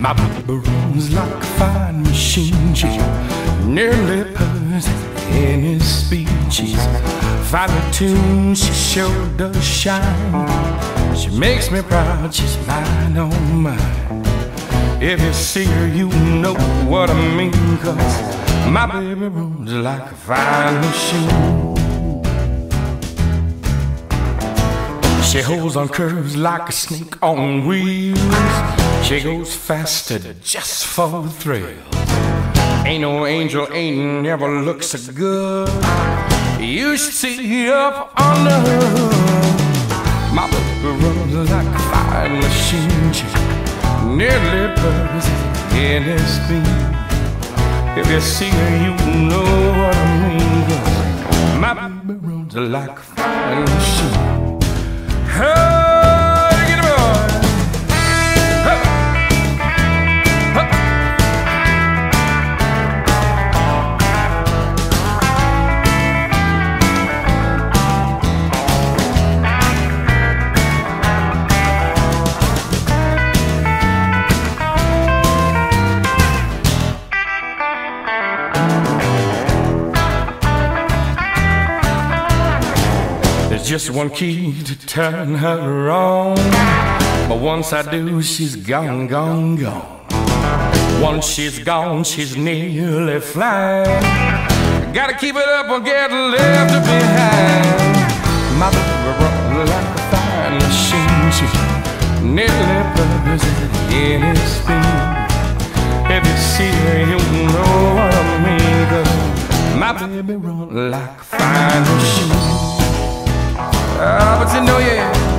My room's like a fine machine. She's nearly perfect in his speech. She's finely tuned, she sure does shine. She makes me proud, she's mine, oh mine. If you see her, you know what I mean, 'cause my baby room's like a fine machine. She holds on curves like a snake on wheels. She goes faster just for the thrill. Ain't no angel, ain't never looked so good. You should see up under her hood. My baby runs like a fine machine. She's nearly perfect in her speed. If you see her, you know what I mean. My baby runs like a fine machine. Just one key to turn her on, but once I do, she's gone, gone, gone. Once she's gone, she's nearly flying. Gotta keep it up or get left behind. My baby runs like a fine machine. She's nearly perfect in her speed. If you see her, you know what I mean, 'cause my baby runs like a fine machine. But you know, yeah.